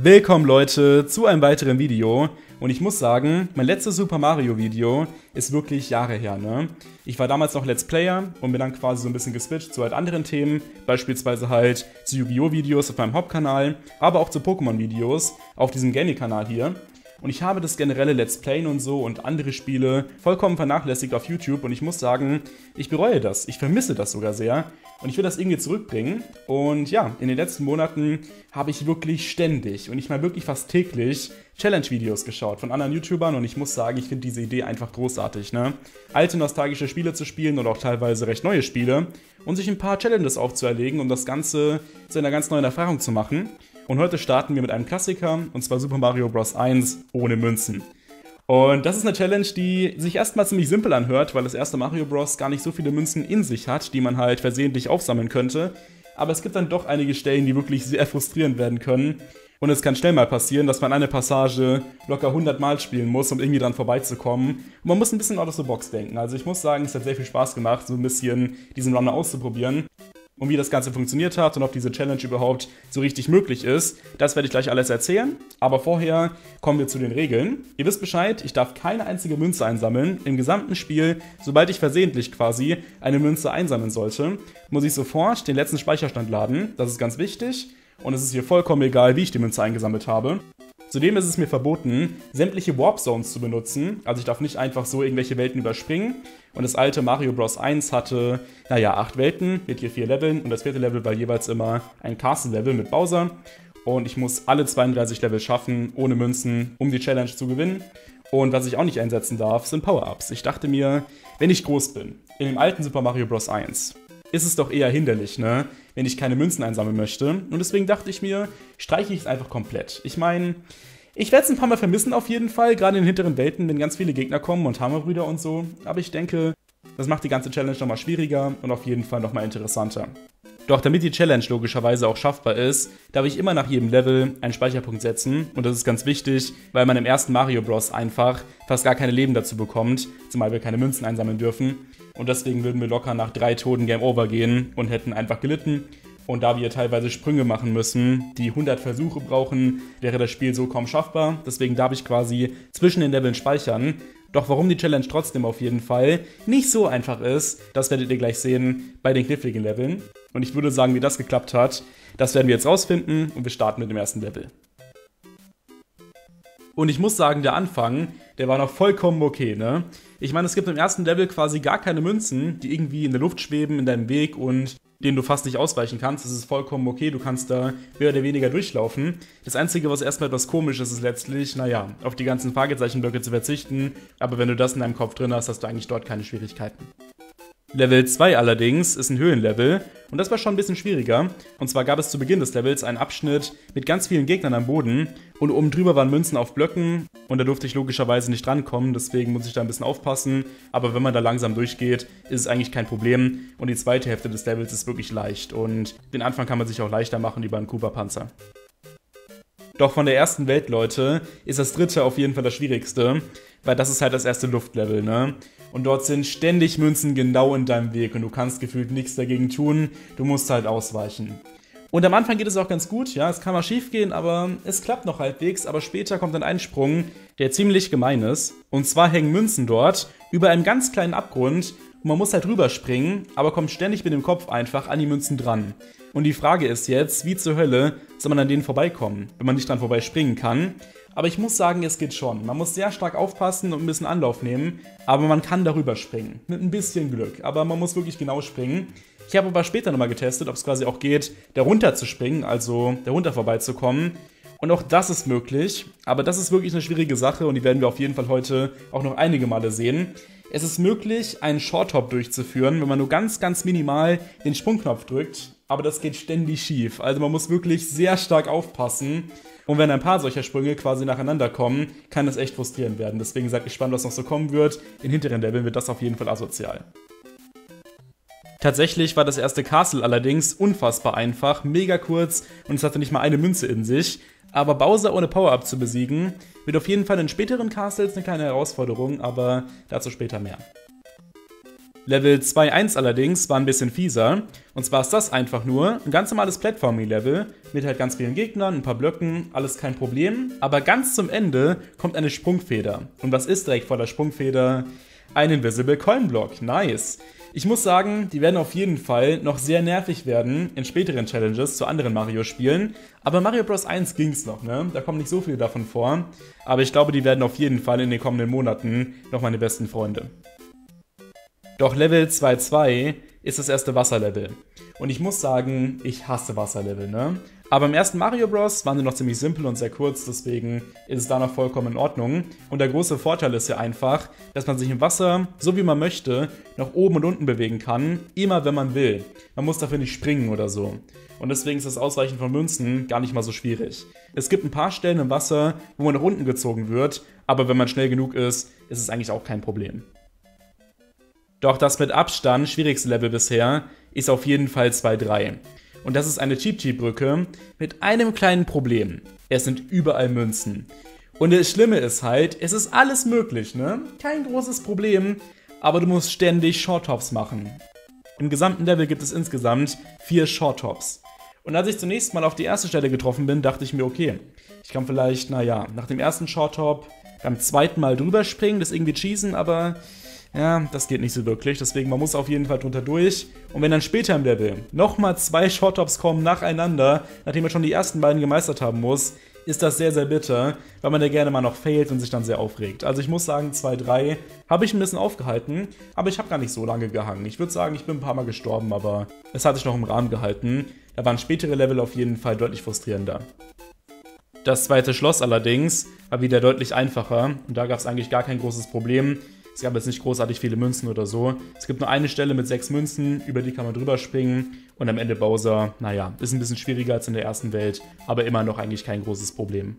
Willkommen Leute zu einem weiteren Video und ich muss sagen, mein letztes Super Mario Video ist wirklich Jahre her, ne? Ich war damals noch Let's Player und bin dann quasi so ein bisschen geswitcht zu halt anderen Themen, beispielsweise halt zu Yu-Gi-Oh! Videos auf meinem Hauptkanal, aber auch zu Pokémon Videos auf diesem Gaming-Kanal hier. Und ich habe das generelle Let's Playen und so und andere Spiele vollkommen vernachlässigt auf YouTube und ich muss sagen, ich bereue das, ich vermisse das sogar sehr und ich will das irgendwie zurückbringen. Und ja, in den letzten Monaten habe ich wirklich ständig und ich meine wirklich fast täglich Challenge-Videos geschaut von anderen YouTubern und ich muss sagen, ich finde diese Idee einfach großartig, ne? Alte nostalgische Spiele zu spielen oder auch teilweise recht neue Spiele und sich ein paar Challenges aufzuerlegen, um das Ganze zu einer ganz neuen Erfahrung zu machen. Und heute starten wir mit einem Klassiker, und zwar Super Mario Bros. 1 ohne Münzen. Und das ist eine Challenge, die sich erstmal ziemlich simpel anhört, weil das erste Mario Bros. Gar nicht so viele Münzen in sich hat, die man halt versehentlich aufsammeln könnte. Aber es gibt dann doch einige Stellen, die wirklich sehr frustrierend werden können. Und es kann schnell mal passieren, dass man eine Passage locker 100 Mal spielen muss, um irgendwie dran vorbeizukommen. Und man muss ein bisschen out of the box denken. Also ich muss sagen, es hat sehr viel Spaß gemacht, so ein bisschen diesen Runner auszuprobieren. Und wie das Ganze funktioniert hat und ob diese Challenge überhaupt so richtig möglich ist, das werde ich gleich alles erzählen. Aber vorher kommen wir zu den Regeln. Ihr wisst Bescheid, ich darf keine einzige Münze einsammeln. Im gesamten Spiel, sobald ich versehentlich quasi eine Münze einsammeln sollte, muss ich sofort den letzten Speicherstand laden. Das ist ganz wichtig. Und es ist hier vollkommen egal, wie ich die Münze eingesammelt habe. Zudem ist es mir verboten, sämtliche Warp Zones zu benutzen. Also ich darf nicht einfach so irgendwelche Welten überspringen. Und das alte Mario Bros. 1 hatte, naja, 8 Welten mit je 4 Leveln. Und das vierte Level war jeweils immer ein Castle-Level mit Bowser. Und ich muss alle 32 Level schaffen, ohne Münzen, um die Challenge zu gewinnen. Und was ich auch nicht einsetzen darf, sind Power-Ups. Ich dachte mir, wenn ich groß bin, in dem alten Super Mario Bros. 1... ist es doch eher hinderlich, ne, wenn ich keine Münzen einsammeln möchte. Und deswegen dachte ich mir, streiche ich es einfach komplett. Ich meine, ich werde es ein paar Mal vermissen auf jeden Fall, gerade in den hinteren Welten, wenn ganz viele Gegner kommen und Hammerbruder und so. Aber ich denke, das macht die ganze Challenge nochmal schwieriger und auf jeden Fall nochmal interessanter. Doch damit die Challenge logischerweise auch schaffbar ist, darf ich immer nach jedem Level einen Speicherpunkt setzen. Und das ist ganz wichtig, weil man im ersten Mario Bros. Einfach fast gar keine Leben dazu bekommt, zumal wir keine Münzen einsammeln dürfen. Und deswegen würden wir locker nach 3 Toten Game Over gehen und hätten einfach gelitten. Und da wir teilweise Sprünge machen müssen, die 100 Versuche brauchen, wäre das Spiel so kaum schaffbar. Deswegen darf ich quasi zwischen den Leveln speichern. Doch warum die Challenge trotzdem auf jeden Fall nicht so einfach ist, das werdet ihr gleich sehen bei den kniffligen Leveln. Und ich würde sagen, wie das geklappt hat, das werden wir jetzt rausfinden und wir starten mit dem ersten Level. Und ich muss sagen, der Anfang, der war noch vollkommen okay, ne? Ich meine, es gibt im ersten Level quasi gar keine Münzen, die irgendwie in der Luft schweben, in deinem Weg und denen du fast nicht ausweichen kannst. Das ist vollkommen okay, du kannst da mehr oder weniger durchlaufen. Das Einzige, was erstmal etwas komisch ist, ist letztlich, naja, auf die ganzen Fragezeichenblöcke zu verzichten. Aber wenn du das in deinem Kopf drin hast, hast du eigentlich dort keine Schwierigkeiten. Level 2 allerdings ist ein Höhenlevel und das war schon ein bisschen schwieriger. Und zwar gab es zu Beginn des Levels einen Abschnitt mit ganz vielen Gegnern am Boden und oben drüber waren Münzen auf Blöcken und da durfte ich logischerweise nicht rankommen, deswegen muss ich da ein bisschen aufpassen. Aber wenn man da langsam durchgeht, ist es eigentlich kein Problem und die zweite Hälfte des Levels ist wirklich leicht und den Anfang kann man sich auch leichter machen über einen Koopa-Panzer. Doch von der ersten Welt, Leute, ist das dritte auf jeden Fall das schwierigste, weil das ist halt das erste Luftlevel, ne? Und dort sind ständig Münzen genau in deinem Weg und du kannst gefühlt nichts dagegen tun, du musst halt ausweichen. Und am Anfang geht es auch ganz gut, ja, es kann mal schief gehen, aber es klappt noch halbwegs, aber später kommt ein Einsprung, der ziemlich gemein ist. Und zwar hängen Münzen dort über einem ganz kleinen Abgrund und man muss halt rüberspringen, aber kommt ständig mit dem Kopf einfach an die Münzen dran. Und die Frage ist jetzt, wie zur Hölle soll man an denen vorbeikommen, wenn man nicht dran vorbeispringen kann? Aber ich muss sagen, es geht schon. Man muss sehr stark aufpassen und ein bisschen Anlauf nehmen, aber man kann darüber springen. Mit ein bisschen Glück, aber man muss wirklich genau springen. Ich habe aber später nochmal getestet, ob es quasi auch geht, darunter zu springen, also darunter vorbeizukommen. Und auch das ist möglich, aber das ist wirklich eine schwierige Sache und die werden wir auf jeden Fall heute auch noch einige Male sehen. Es ist möglich, einen Short-Hop durchzuführen, wenn man nur ganz, ganz minimal den Sprungknopf drückt. Aber das geht ständig schief, also man muss wirklich sehr stark aufpassen. Und wenn ein paar solcher Sprünge quasi nacheinander kommen, kann das echt frustrierend werden. Deswegen seid gespannt, was noch so kommen wird. In hinteren Leveln wird das auf jeden Fall asozial. Tatsächlich war das erste Castle allerdings unfassbar einfach, mega kurz und es hatte nicht mal eine Münze in sich. Aber Bowser ohne Power-Up zu besiegen, wird auf jeden Fall in späteren Castles eine kleine Herausforderung, aber dazu später mehr. Level 2.1 allerdings war ein bisschen fieser. Und zwar ist das einfach nur ein ganz normales Platforming-Level mit halt ganz vielen Gegnern, ein paar Blöcken, alles kein Problem. Aber ganz zum Ende kommt eine Sprungfeder. Und was ist direkt vor der Sprungfeder? Ein Invisible Coin Block. Nice. Ich muss sagen, die werden auf jeden Fall noch sehr nervig werden in späteren Challenges zu anderen Mario-Spielen. Aber Mario Bros. 1 ging's noch, ne? Da kommen nicht so viele davon vor. Aber ich glaube, die werden auf jeden Fall in den kommenden Monaten noch meine besten Freunde. Doch Level 2.2 ist das erste Wasserlevel. Und ich muss sagen, ich hasse Wasserlevel, ne? Aber im ersten Mario Bros. Waren die noch ziemlich simpel und sehr kurz, deswegen ist es da noch vollkommen in Ordnung. Und der große Vorteil ist ja einfach, dass man sich im Wasser, so wie man möchte, nach oben und unten bewegen kann, immer wenn man will. Man muss dafür nicht springen oder so. Und deswegen ist das Ausweichen von Münzen gar nicht mal so schwierig. Es gibt ein paar Stellen im Wasser, wo man nach unten gezogen wird, aber wenn man schnell genug ist, ist es eigentlich auch kein Problem. Doch das mit Abstand schwierigste Level bisher ist auf jeden Fall 2.3. Und das ist eine Cheap-Cheap-Brücke mit einem kleinen Problem. Es sind überall Münzen. Und das Schlimme ist halt, es ist alles möglich, ne? Kein großes Problem, aber du musst ständig Short-Hops machen. Im gesamten Level gibt es insgesamt 4 Short-Hops. Und als ich zunächst mal auf die erste Stelle getroffen bin, dachte ich mir, okay, ich kann vielleicht, naja, nach dem ersten Short-Hop beim zweiten Mal drüber springen, das irgendwie cheesen, aber... ja, das geht nicht so wirklich, deswegen man muss auf jeden Fall drunter durch. Und wenn dann später im Level nochmal 2 Short-Hops kommen nacheinander, nachdem man schon die ersten beiden gemeistert haben muss, ist das sehr, sehr bitter, weil man ja gerne mal noch failt und sich dann sehr aufregt. Also ich muss sagen, 2-3 habe ich ein bisschen aufgehalten, aber ich habe gar nicht so lange gehangen. Ich würde sagen, ich bin ein paar Mal gestorben, aber es hat sich noch im Rahmen gehalten. Da waren spätere Level auf jeden Fall deutlich frustrierender. Das zweite Schloss allerdings war wieder deutlich einfacher und da gab es eigentlich gar kein großes Problem. Es gab jetzt nicht großartig viele Münzen oder so. Es gibt nur eine Stelle mit 6 Münzen, über die kann man drüber springen. Und am Ende Bowser, naja, ist ein bisschen schwieriger als in der ersten Welt, aber immer noch eigentlich kein großes Problem.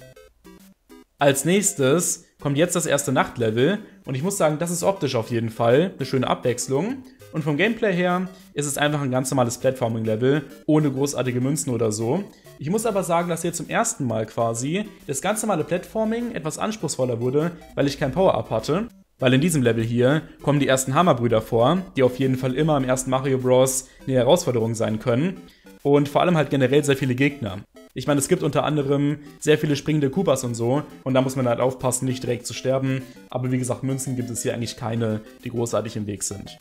Als nächstes kommt jetzt das erste Nachtlevel und ich muss sagen, das ist optisch auf jeden Fall eine schöne Abwechslung. Und vom Gameplay her ist es einfach ein ganz normales Platforming-Level, ohne großartige Münzen oder so. Ich muss aber sagen, dass hier zum ersten Mal quasi das ganz normale Platforming etwas anspruchsvoller wurde, weil ich kein Power-Up hatte. Weil in diesem Level hier kommen die ersten Hammerbruder vor, die auf jeden Fall immer im ersten Mario Bros. Eine Herausforderung sein können. Und vor allem halt generell sehr viele Gegner. Ich meine, es gibt unter anderem sehr viele springende Koopas und so. Und da muss man halt aufpassen, nicht direkt zu sterben. Aber wie gesagt, Münzen gibt es hier eigentlich keine, die großartig im Weg sind.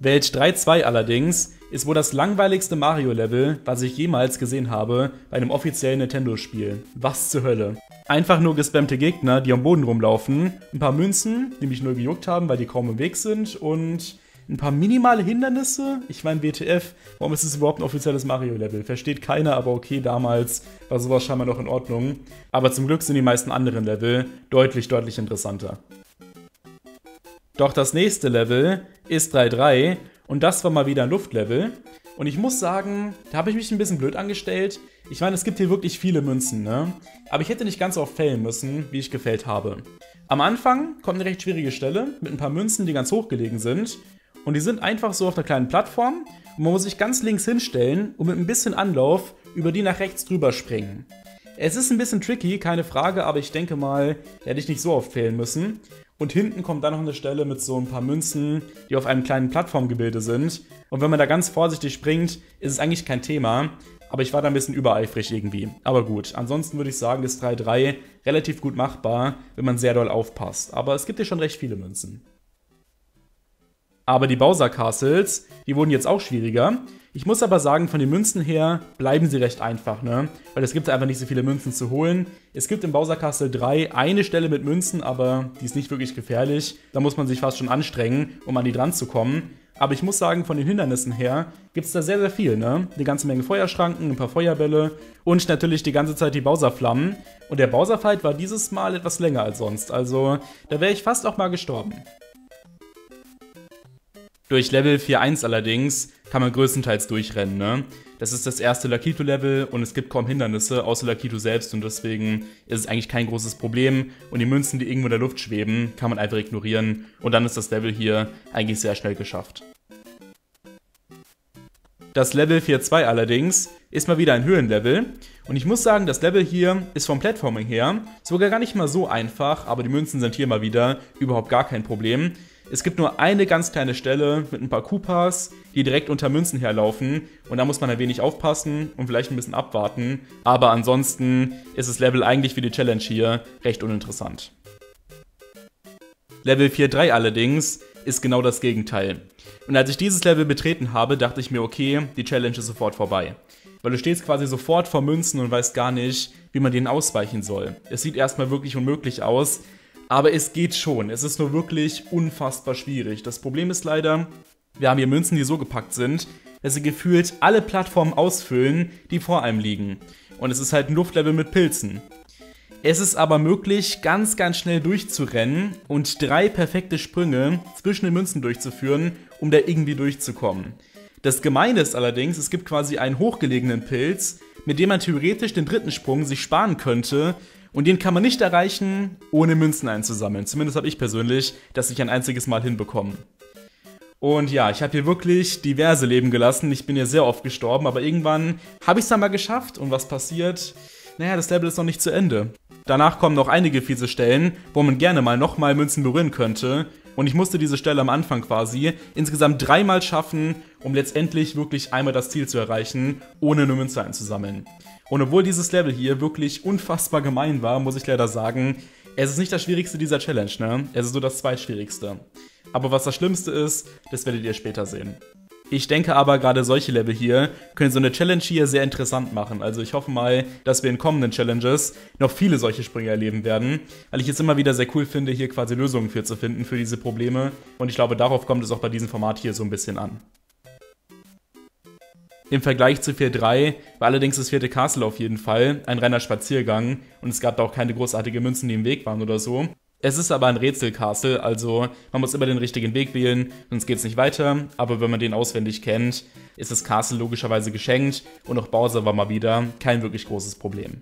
Welt 3.2 allerdings ist wohl das langweiligste Mario-Level, was ich jemals gesehen habe bei einem offiziellen Nintendo-Spiel. Was zur Hölle. Einfach nur gespammte Gegner, die am Boden rumlaufen, ein paar Münzen, die mich nur gejuckt haben, weil die kaum im Weg sind und ein paar minimale Hindernisse. Ich meine, WTF, warum ist es überhaupt ein offizielles Mario-Level? Versteht keiner, aber okay, damals war sowas scheinbar noch in Ordnung. Aber zum Glück sind die meisten anderen Level deutlich, deutlich interessanter. Doch das nächste Level ist 3.3 und das war mal wieder ein Luftlevel. Und ich muss sagen, da habe ich mich ein bisschen blöd angestellt. Ich meine, es gibt hier wirklich viele Münzen, ne? Aber ich hätte nicht ganz so oft fällen müssen, wie ich gefällt habe. Am Anfang kommt eine recht schwierige Stelle mit ein paar Münzen, die ganz hoch gelegen sind. Und die sind einfach so auf einer kleinen Plattform. Und man muss sich ganz links hinstellen und mit ein bisschen Anlauf über die nach rechts drüber springen. Es ist ein bisschen tricky, keine Frage, aber ich denke mal, da hätte ich nicht so oft fehlen müssen. Und hinten kommt dann noch eine Stelle mit so ein paar Münzen, die auf einem kleinen Plattformgebilde sind. Und wenn man da ganz vorsichtig springt, ist es eigentlich kein Thema. Aber ich war da ein bisschen übereifrig irgendwie. Aber gut, ansonsten würde ich sagen, ist 3.3 relativ gut machbar, wenn man sehr doll aufpasst. Aber es gibt hier schon recht viele Münzen. Aber die Bowser Castles, die wurden jetzt auch schwieriger. Ich muss aber sagen, von den Münzen her bleiben sie recht einfach, ne? Weil es gibt einfach nicht so viele Münzen zu holen. Es gibt im Bowser Castle 3 eine Stelle mit Münzen, aber die ist nicht wirklich gefährlich. Da muss man sich fast schon anstrengen, um an die dran zu kommen. Aber ich muss sagen, von den Hindernissen her gibt es da sehr, sehr viel, ne? Eine ganze Menge Feuerschranken, ein paar Feuerbälle und natürlich die ganze Zeit die Bowser-Flammen. Und der Bowser-Fight war dieses Mal etwas länger als sonst, also da wäre ich fast auch mal gestorben. Durch Level 4.1 allerdings kann man größtenteils durchrennen, ne? Das ist das erste Lakitu-Level und es gibt kaum Hindernisse, außer Lakitu selbst und deswegen ist es eigentlich kein großes Problem. Und die Münzen, die irgendwo in der Luft schweben, kann man einfach ignorieren und dann ist das Level hier eigentlich sehr schnell geschafft. Das Level 4.2 allerdings ist mal wieder ein Höhenlevel und ich muss sagen, das Level hier ist vom Platforming her sogar gar nicht mal so einfach, aber die Münzen sind hier mal wieder überhaupt gar kein Problem. Es gibt nur eine ganz kleine Stelle mit ein paar Koopas, die direkt unter Münzen herlaufen. Und da muss man ein wenig aufpassen und vielleicht ein bisschen abwarten. Aber ansonsten ist das Level eigentlich für die Challenge hier recht uninteressant. Level 4.3 allerdings ist genau das Gegenteil. Und als ich dieses Level betreten habe, dachte ich mir, okay, die Challenge ist sofort vorbei. Weil du stehst quasi sofort vor Münzen und weißt gar nicht, wie man denen ausweichen soll. Es sieht erstmal wirklich unmöglich aus, aber es geht schon. Es ist nur wirklich unfassbar schwierig. Das Problem ist leider, wir haben hier Münzen, die so gepackt sind, dass sie gefühlt alle Plattformen ausfüllen, die vor einem liegen. Und es ist halt ein Luftlevel mit Pilzen. Es ist aber möglich, ganz, ganz schnell durchzurennen und 3 perfekte Sprünge zwischen den Münzen durchzuführen, um da irgendwie durchzukommen. Das Gemeine ist allerdings, es gibt quasi einen hochgelegenen Pilz, mit dem man theoretisch den dritten Sprung sich sparen könnte, und den kann man nicht erreichen, ohne Münzen einzusammeln. Zumindest habe ich persönlich das nicht ein einziges Mal hinbekommen. Und ja, ich habe hier wirklich diverse Leben gelassen, ich bin hier sehr oft gestorben, aber irgendwann habe ich es dann mal geschafft, und was passiert? Naja, das Level ist noch nicht zu Ende. Danach kommen noch einige fiese Stellen, wo man gerne mal nochmal Münzen berühren könnte. Und ich musste diese Stelle am Anfang quasi insgesamt 3-mal schaffen, um letztendlich wirklich einmal das Ziel zu erreichen, ohne eine Münze einzusammeln. Und obwohl dieses Level hier wirklich unfassbar gemein war, muss ich leider sagen, es ist nicht das Schwierigste dieser Challenge, ne? Es ist so das Zweitschwierigste. Aber was das Schlimmste ist, das werdet ihr später sehen. Ich denke aber, gerade solche Level hier können so eine Challenge hier sehr interessant machen. Also ich hoffe mal, dass wir in kommenden Challenges noch viele solche Sprünge erleben werden, weil ich es immer wieder sehr cool finde, hier quasi Lösungen für zu finden für diese Probleme. Und ich glaube, darauf kommt es auch bei diesem Format hier so ein bisschen an. Im Vergleich zu 4.3 war allerdings das vierte Castle auf jeden Fall ein reiner Spaziergang und es gab da auch keine großartigen Münzen, die im Weg waren oder so. Es ist aber ein Rätselcastle, also man muss immer den richtigen Weg wählen, sonst geht's nicht weiter. Aber wenn man den auswendig kennt, ist das Castle logischerweise geschenkt und auch Bowser war mal wieder kein wirklich großes Problem.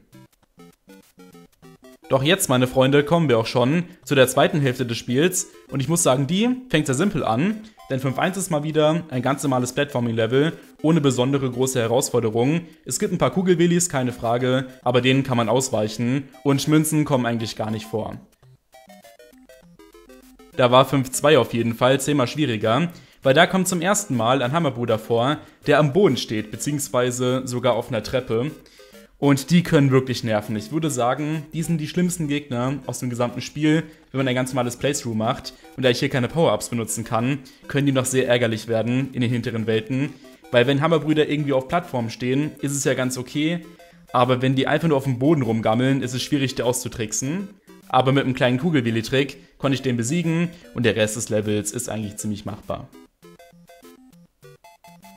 Doch jetzt, meine Freunde, kommen wir auch schon zu der zweiten Hälfte des Spiels und ich muss sagen, die fängt sehr simpel an, denn 5.1 ist mal wieder ein ganz normales Platforming-Level ohne besondere große Herausforderungen. Es gibt ein paar Kugelwillis, keine Frage, aber denen kann man ausweichen und Münzen kommen eigentlich gar nicht vor. Da war 5.2 auf jeden Fall 10-mal schwieriger, weil da kommt zum ersten Mal ein Hammerbruder vor, der am Boden steht, beziehungsweise sogar auf einer Treppe. Und die können wirklich nerven. Ich würde sagen, die sind die schlimmsten Gegner aus dem gesamten Spiel, wenn man ein ganz normales Playthrough macht. Und da ich hier keine Power-Ups benutzen kann, können die noch sehr ärgerlich werden in den hinteren Welten. Weil wenn Hammerbrüder irgendwie auf Plattformen stehen, ist es ja ganz okay. Aber wenn die einfach nur auf dem Boden rumgammeln, ist es schwierig, die auszutricksen. Aber mit einem kleinen Kugelwilli-Trick konnte ich den besiegen und der Rest des Levels ist eigentlich ziemlich machbar.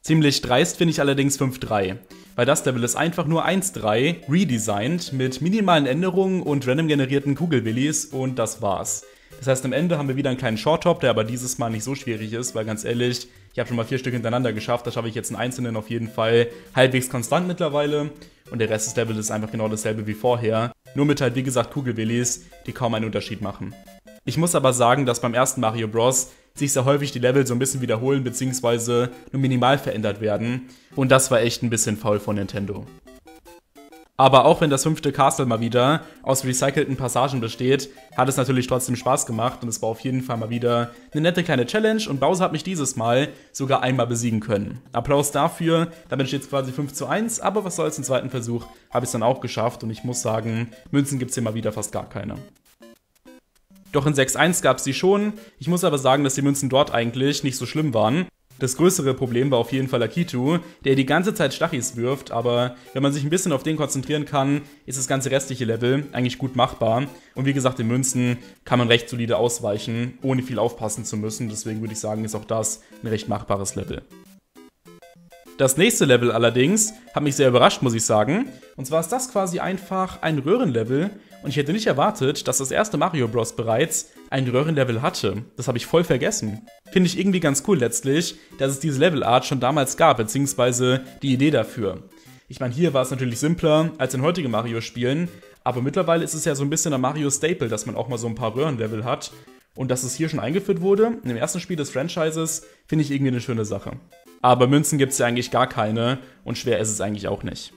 Ziemlich dreist finde ich allerdings 5.3, weil das Level ist einfach nur 1.3 redesigned mit minimalen Änderungen und random generierten Kugelwillis und das war's. Das heißt, am Ende haben wir wieder einen kleinen Short-Top, der aber dieses Mal nicht so schwierig ist, weil ganz ehrlich, ich habe schon mal 4 Stück hintereinander geschafft, da schaffe ich jetzt einen einzelnen auf jeden Fall halbwegs konstant mittlerweile und der Rest des Levels ist einfach genau dasselbe wie vorher, nur mit halt wie gesagt Kugelwillis, die kaum einen Unterschied machen. Ich muss aber sagen, dass beim ersten Mario Bros. Sich sehr häufig die Level so ein bisschen wiederholen bzw. nur minimal verändert werden und das war echt ein bisschen faul von Nintendo. Aber auch wenn das 5. Castle mal wieder aus recycelten Passagen besteht, hat es natürlich trotzdem Spaß gemacht und es war auf jeden Fall mal wieder eine nette kleine Challenge und Bowser hat mich dieses Mal sogar einmal besiegen können. Applaus dafür, damit steht es quasi 5:1, aber was soll's, im zweiten Versuch habe ich es dann auch geschafft und ich muss sagen, Münzen gibt es hier mal wieder fast gar keine. Doch in 6.1 gab es die schon, ich muss aber sagen, dass die Münzen dort eigentlich nicht so schlimm waren. Das größere Problem war auf jeden Fall Lakitu, der die ganze Zeit Stachis wirft, aber wenn man sich ein bisschen auf den konzentrieren kann, ist das ganze restliche Level eigentlich gut machbar. Und wie gesagt, den Münzen kann man recht solide ausweichen, ohne viel aufpassen zu müssen, deswegen würde ich sagen, ist auch das ein recht machbares Level. Das nächste Level allerdings hat mich sehr überrascht, muss ich sagen. Und zwar ist das quasi einfach ein Röhrenlevel und ich hätte nicht erwartet, dass das erste Mario Bros. Bereits ein Röhrenlevel hatte. Das habe ich voll vergessen. Finde ich irgendwie ganz cool letztlich, dass es diese Levelart schon damals gab, beziehungsweise die Idee dafür. Ich meine, hier war es natürlich simpler als in heutigen Mario-Spielen, aber mittlerweile ist es ja so ein bisschen ein Mario-Staple, dass man auch mal so ein paar Röhrenlevel hat. Und dass es hier schon eingeführt wurde, im ersten Spiel des Franchises, finde ich irgendwie eine schöne Sache. Aber Münzen gibt es ja eigentlich gar keine und schwer ist es eigentlich auch nicht.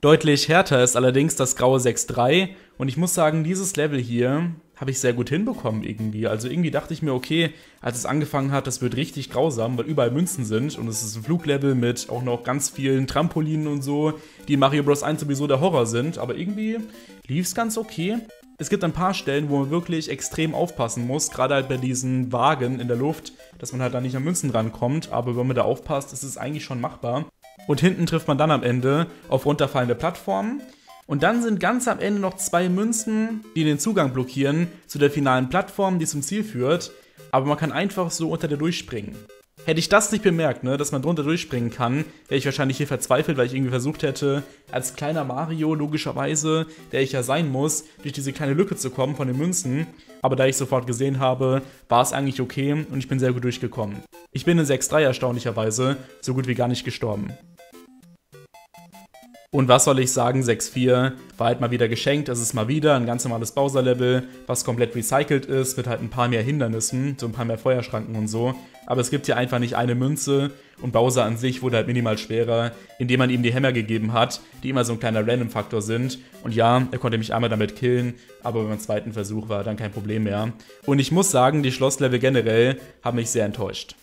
Deutlich härter ist allerdings das graue 6.3 und ich muss sagen, dieses Level hier habe ich sehr gut hinbekommen irgendwie. Also irgendwie dachte ich mir, okay, als es angefangen hat, das wird richtig grausam, weil überall Münzen sind und es ist ein Fluglevel mit auch noch ganz vielen Trampolinen und so, die in Mario Bros. 1 sowieso der Horror sind, aber irgendwie lief es ganz okay. Es gibt ein paar Stellen, wo man wirklich extrem aufpassen muss, gerade halt bei diesen Wagen in der Luft, dass man halt da nicht an Münzen rankommt, aber wenn man da aufpasst, ist es eigentlich schon machbar. Und hinten trifft man dann am Ende auf runterfallende Plattformen. Und dann sind ganz am Ende noch 2 Münzen, die den Zugang blockieren zu der finalen Plattform, die zum Ziel führt. Aber man kann einfach so unter der durchspringen. Hätte ich das nicht bemerkt, ne, dass man drunter durchspringen kann, wäre ich wahrscheinlich hier verzweifelt, weil ich irgendwie versucht hätte, als kleiner Mario logischerweise, der ich ja sein muss, durch diese kleine Lücke zu kommen von den Münzen. Aber da ich sofort gesehen habe, war es eigentlich okay und ich bin sehr gut durchgekommen. Ich bin in 6.3 erstaunlicherweise so gut wie gar nicht gestorben. Und was soll ich sagen, 6.4 war halt mal wieder geschenkt, es ist mal wieder ein ganz normales Bowser-Level, was komplett recycelt ist, mit halt ein paar mehr Hindernissen, so ein paar mehr Feuerschranken und so. Aber es gibt hier einfach nicht eine Münze und Bowser an sich wurde halt minimal schwerer, indem man ihm die Hämmer gegeben hat, die immer so ein kleiner Random-Faktor sind. Und ja, er konnte mich einmal damit killen, aber beim zweiten Versuch war dann kein Problem mehr. Und ich muss sagen, die Schlosslevel generell haben mich sehr enttäuscht.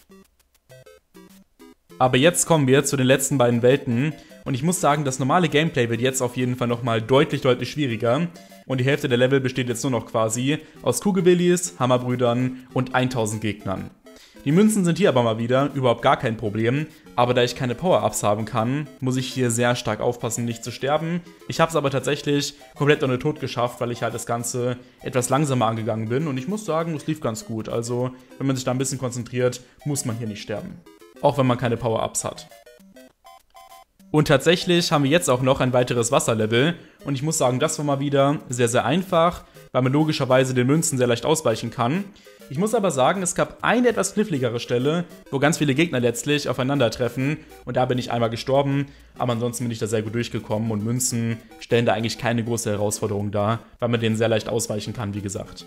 Aber jetzt kommen wir zu den letzten beiden Welten und ich muss sagen, das normale Gameplay wird jetzt auf jeden Fall nochmal deutlich schwieriger und die Hälfte der Level besteht jetzt nur noch quasi aus Kugelwillis, Hammerbrüdern und 1000 Gegnern. Die Münzen sind hier aber mal wieder überhaupt gar kein Problem, aber da ich keine Power-Ups haben kann, muss ich hier sehr stark aufpassen, nicht zu sterben. Ich habe es aber tatsächlich komplett ohne Tod geschafft, weil ich halt das Ganze etwas langsamer angegangen bin und ich muss sagen, es lief ganz gut. Also, wenn man sich da ein bisschen konzentriert, muss man hier nicht sterben. Auch wenn man keine Power-Ups hat. Und tatsächlich haben wir jetzt auch noch ein weiteres Wasserlevel und ich muss sagen, das war mal wieder sehr einfach, weil man logischerweise den Münzen sehr leicht ausweichen kann. Ich muss aber sagen, es gab eine etwas kniffligere Stelle, wo ganz viele Gegner letztlich aufeinandertreffen und da bin ich einmal gestorben, aber ansonsten bin ich da sehr gut durchgekommen und Münzen stellen da eigentlich keine große Herausforderung dar, weil man denen sehr leicht ausweichen kann, wie gesagt.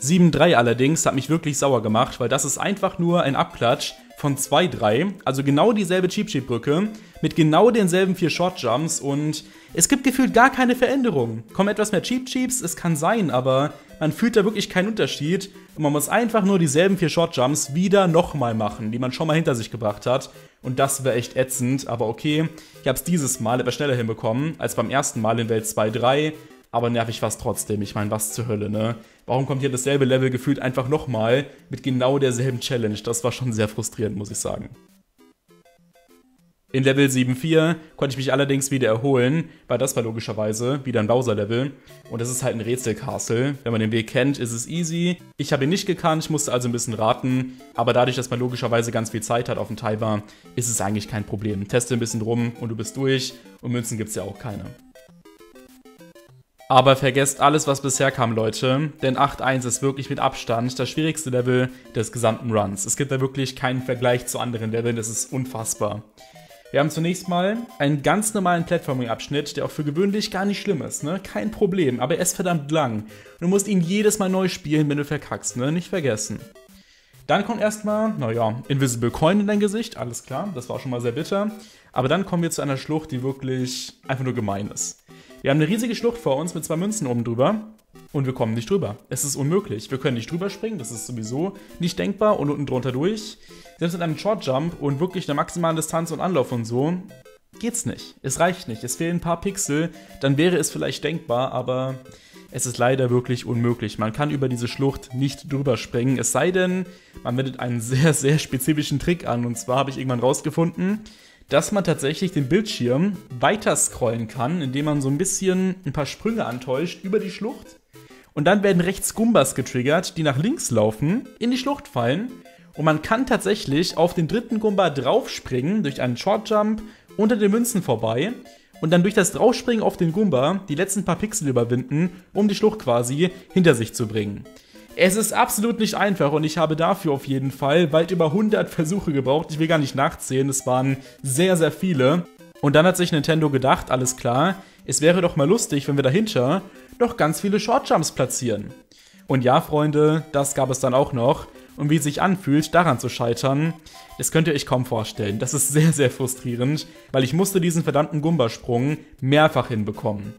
7.3 allerdings hat mich wirklich sauer gemacht, weil das ist einfach nur ein Abklatsch von 2.3, also genau dieselbe Cheap-Cheap-Brücke, mit genau denselben 4 Short-Jumps und es gibt gefühlt gar keine Veränderung. Kommen etwas mehr Cheap-Cheeps, es kann sein, aber man fühlt da wirklich keinen Unterschied und man muss einfach nur dieselben 4 Short-Jumps wieder nochmal machen, die man schon mal hinter sich gebracht hat und das wäre echt ätzend, aber okay, ich habe es dieses Mal etwas schneller hinbekommen als beim ersten Mal in Welt 2.3. Aber nervig war es trotzdem, ich meine, was zur Hölle, ne? Warum kommt hier dasselbe Level gefühlt einfach nochmal mit genau derselben Challenge? Das war schon sehr frustrierend, muss ich sagen. In Level 7.4 konnte ich mich allerdings wieder erholen, weil das war logischerweise wieder ein Bowser-Level. Und das ist halt ein Rätselcastle. Wenn man den Weg kennt, ist es easy. Ich habe ihn nicht gekannt, ich musste also ein bisschen raten. Aber dadurch, dass man logischerweise ganz viel Zeit hat auf dem Timer, ist es eigentlich kein Problem. Teste ein bisschen rum und du bist durch. Und Münzen gibt es ja auch keine. Aber vergesst alles, was bisher kam, Leute, denn 8.1 ist wirklich mit Abstand das schwierigste Level des gesamten Runs. Es gibt da wirklich keinen Vergleich zu anderen Leveln, das ist unfassbar. Wir haben zunächst mal einen ganz normalen Platforming-Abschnitt, der auch für gewöhnlich gar nicht schlimm ist, ne? Kein Problem, aber er ist verdammt lang. Du musst ihn jedes Mal neu spielen, wenn du verkackst, ne? Nicht vergessen. Dann kommt erstmal, naja, Invisible Coin in dein Gesicht, alles klar, das war schon mal sehr bitter. Aber dann kommen wir zu einer Schlucht, die wirklich einfach nur gemein ist. Wir haben eine riesige Schlucht vor uns mit 2 Münzen oben drüber und wir kommen nicht drüber. Es ist unmöglich. Wir können nicht drüber springen, das ist sowieso nicht denkbar und unten drunter durch. Selbst mit einem Short Jump und wirklich einer maximalen Distanz und Anlauf und so geht's nicht. Es reicht nicht. Es fehlen ein paar Pixel, dann wäre es vielleicht denkbar, aber es ist leider wirklich unmöglich. Man kann über diese Schlucht nicht drüber springen, es sei denn, man wendet einen sehr spezifischen Trick an und zwar habe ich irgendwann rausgefunden, dass man tatsächlich den Bildschirm weiter scrollen kann, indem man so ein bisschen ein paar Sprünge antäuscht über die Schlucht. Und dann werden rechts Goombas getriggert, die nach links laufen, in die Schlucht fallen. Und man kann tatsächlich auf den dritten Goomba draufspringen, durch einen Short Jump unter den Münzen vorbei. Und dann durch das Draufspringen auf den Goomba die letzten paar Pixel überwinden, um die Schlucht quasi hinter sich zu bringen. Es ist absolut nicht einfach und ich habe dafür auf jeden Fall weit über 100 Versuche gebraucht. Ich will gar nicht nachzählen, es waren sehr viele. Und dann hat sich Nintendo gedacht, alles klar, es wäre doch mal lustig, wenn wir dahinter noch ganz viele Shortjumps platzieren. Und ja, Freunde, das gab es dann auch noch. Und wie es sich anfühlt, daran zu scheitern, das könnt ihr euch kaum vorstellen. Das ist sehr frustrierend, weil ich musste diesen verdammten Goomba-Sprung mehrfach hinbekommen.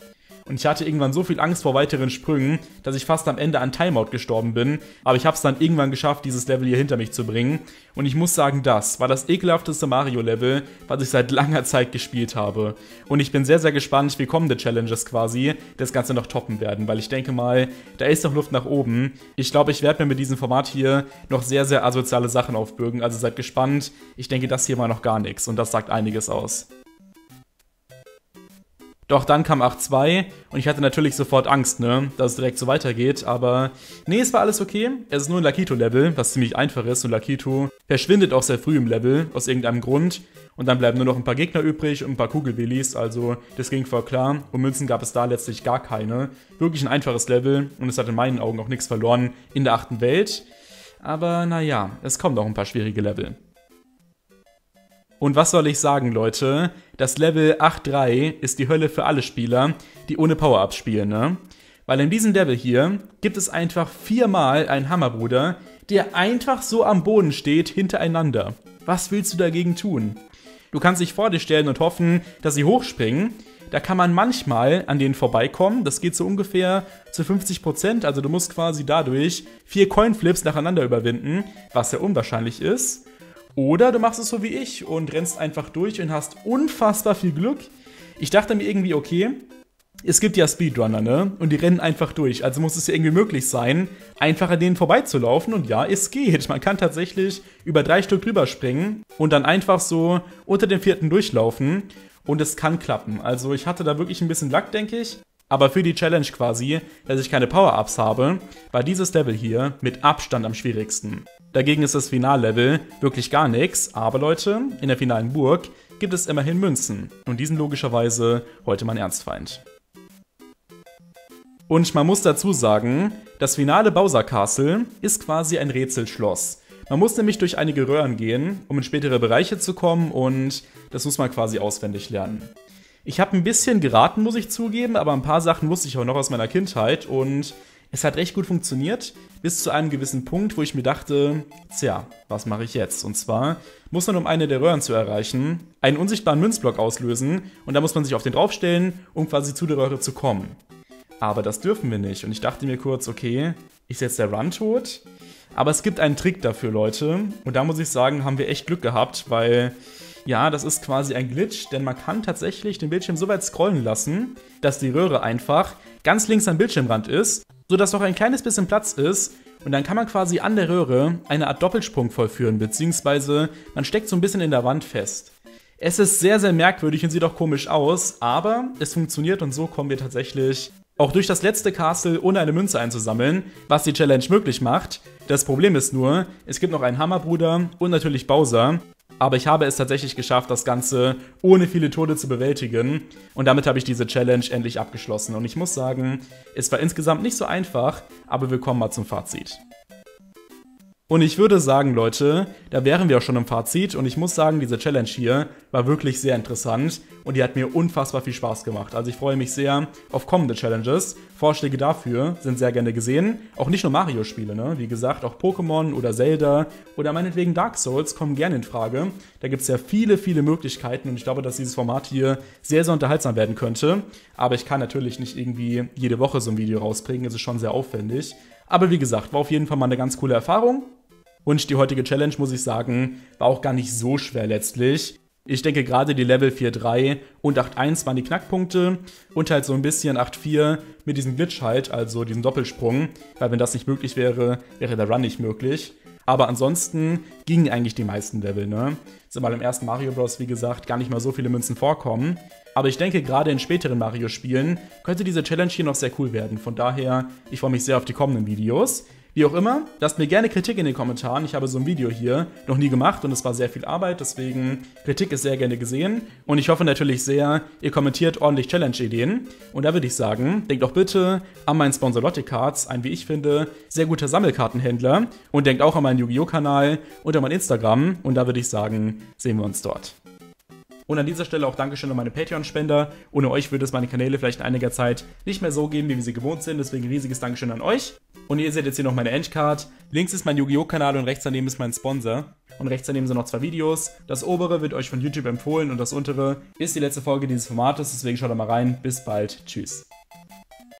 Und ich hatte irgendwann so viel Angst vor weiteren Sprüngen, dass ich fast am Ende an Timeout gestorben bin. Aber ich habe es dann irgendwann geschafft, dieses Level hier hinter mich zu bringen. Und ich muss sagen, das war das ekelhafteste Mario-Level, was ich seit langer Zeit gespielt habe. Und ich bin sehr, sehr gespannt, wie kommende Challenges quasi das Ganze noch toppen werden. Weil ich denke mal, da ist noch Luft nach oben. Ich glaube, ich werde mir mit diesem Format hier noch sehr, sehr asoziale Sachen aufbürgen. Also seid gespannt. Ich denke, das hier war noch gar nichts. Und das sagt einiges aus. Doch dann kam 8.2 und ich hatte natürlich sofort Angst, ne, dass es direkt so weitergeht, aber nee, es war alles okay. Es ist nur ein Lakitu-Level, was ziemlich einfach ist, und Lakitu verschwindet auch sehr früh im Level, aus irgendeinem Grund. Und dann bleiben nur noch ein paar Gegner übrig und ein paar Kugelwillis, also das ging voll klar. Und Münzen gab es da letztlich gar keine. Wirklich ein einfaches Level und es hat in meinen Augen auch nichts verloren in der 8. Welt. Aber naja, es kommen noch ein paar schwierige Level. Und was soll ich sagen, Leute? Das Level 8.3 ist die Hölle für alle Spieler, die ohne Power-Ups spielen, ne? Weil in diesem Level hier gibt es einfach viermal einen Hammerbruder, der einfach so am Boden steht, hintereinander. Was willst du dagegen tun? Du kannst dich vor dir stellen und hoffen, dass sie hochspringen. Da kann man manchmal an denen vorbeikommen, das geht so ungefähr zu 50%, also du musst quasi dadurch 4 Coinflips nacheinander überwinden, was sehr unwahrscheinlich ist. Oder du machst es so wie ich und rennst einfach durch und hast unfassbar viel Glück. Ich dachte mir irgendwie, okay, es gibt ja Speedrunner, ne? Und die rennen einfach durch. Also muss es ja irgendwie möglich sein, einfach an denen vorbeizulaufen. Und ja, es geht. Man kann tatsächlich über 3 Stück drüber springen und dann einfach so unter dem 4. durchlaufen. Und es kann klappen. Also ich hatte da wirklich ein bisschen Lack, denke ich. Aber für die Challenge quasi, dass ich keine Power-Ups habe, war dieses Level hier mit Abstand am schwierigsten. Dagegen ist das Finallevel wirklich gar nichts, aber Leute, in der finalen Burg gibt es immerhin Münzen und diesen logischerweise heute mein Ernstfeind. Und man muss dazu sagen, das finale Bowser Castle ist quasi ein Rätselschloss. Man muss nämlich durch einige Röhren gehen, um in spätere Bereiche zu kommen, und das muss man quasi auswendig lernen. Ich habe ein bisschen geraten, muss ich zugeben, aber ein paar Sachen wusste ich auch noch aus meiner Kindheit und es hat recht gut funktioniert, bis zu einem gewissen Punkt, wo ich mir dachte, tja, was mache ich jetzt? Und zwar muss man, um eine der Röhren zu erreichen, einen unsichtbaren Münzblock auslösen und da muss man sich auf den draufstellen, um quasi zu der Röhre zu kommen. Aber das dürfen wir nicht und ich dachte mir kurz, okay, ich setze der Run tot, aber es gibt einen Trick dafür, Leute, und da muss ich sagen, haben wir echt Glück gehabt, weil... ja, das ist quasi ein Glitch, denn man kann tatsächlich den Bildschirm so weit scrollen lassen, dass die Röhre einfach ganz links am Bildschirmrand ist, sodass noch ein kleines bisschen Platz ist, und dann kann man quasi an der Röhre eine Art Doppelsprung vollführen, beziehungsweise man steckt so ein bisschen in der Wand fest. Es ist sehr, sehr merkwürdig und sieht auch komisch aus, aber es funktioniert und so kommen wir tatsächlich auch durch das letzte Castle, ohne eine Münze einzusammeln, was die Challenge möglich macht. Das Problem ist nur, es gibt noch einen Hammerbruder und natürlich Bowser. Aber ich habe es tatsächlich geschafft, das Ganze ohne viele Tode zu bewältigen. Und damit habe ich diese Challenge endlich abgeschlossen. Und ich muss sagen, es war insgesamt nicht so einfach, aber wir kommen mal zum Fazit. Und ich würde sagen, Leute, da wären wir auch schon im Fazit. Und ich muss sagen, diese Challenge hier war wirklich sehr interessant. Und die hat mir unfassbar viel Spaß gemacht. Also ich freue mich sehr auf kommende Challenges. Vorschläge dafür sind sehr gerne gesehen. Auch nicht nur Mario-Spiele, ne? Wie gesagt, auch Pokémon oder Zelda oder meinetwegen Dark Souls kommen gerne in Frage. Da gibt es ja viele, viele Möglichkeiten. Und ich glaube, dass dieses Format hier sehr, sehr unterhaltsam werden könnte. Aber ich kann natürlich nicht irgendwie jede Woche so ein Video rausbringen. Es ist schon sehr aufwendig. Aber wie gesagt, war auf jeden Fall mal eine ganz coole Erfahrung. Und die heutige Challenge, muss ich sagen, war auch gar nicht so schwer letztlich. Ich denke, gerade die Level 4.3 und 8.1 waren die Knackpunkte und halt so ein bisschen 8.4 mit diesem Glitch halt, also diesem Doppelsprung, weil wenn das nicht möglich wäre, wäre der Run nicht möglich. Aber ansonsten gingen eigentlich die meisten Level, ne? Zumal im ersten Mario Bros., wie gesagt, gar nicht mal so viele Münzen vorkommen. Aber ich denke, gerade in späteren Mario-Spielen könnte diese Challenge hier noch sehr cool werden. Von daher, ich freue mich sehr auf die kommenden Videos. Wie auch immer, lasst mir gerne Kritik in den Kommentaren. Ich habe so ein Video hier noch nie gemacht und es war sehr viel Arbeit, deswegen Kritik ist sehr gerne gesehen. Und ich hoffe natürlich sehr, ihr kommentiert ordentlich Challenge-Ideen. Und da würde ich sagen, denkt auch bitte an meinen Sponsor Lotti Cards, ein, wie ich finde, sehr guter Sammelkartenhändler. Und denkt auch an meinen Yu-Gi-Oh! Kanal und an mein Instagram. Und da würde ich sagen, sehen wir uns dort. Und an dieser Stelle auch Dankeschön an meine Patreon-Spender. Ohne euch würde es meine Kanäle vielleicht in einiger Zeit nicht mehr so geben, wie wir sie gewohnt sind. Deswegen riesiges Dankeschön an euch. Und ihr seht jetzt hier noch meine Endcard. Links ist mein Yu-Gi-Oh! Kanal und rechts daneben ist mein Sponsor. Und rechts daneben sind noch 2 Videos. Das obere wird euch von YouTube empfohlen und das untere ist die letzte Folge dieses Formates. Deswegen schaut da mal rein. Bis bald. Tschüss.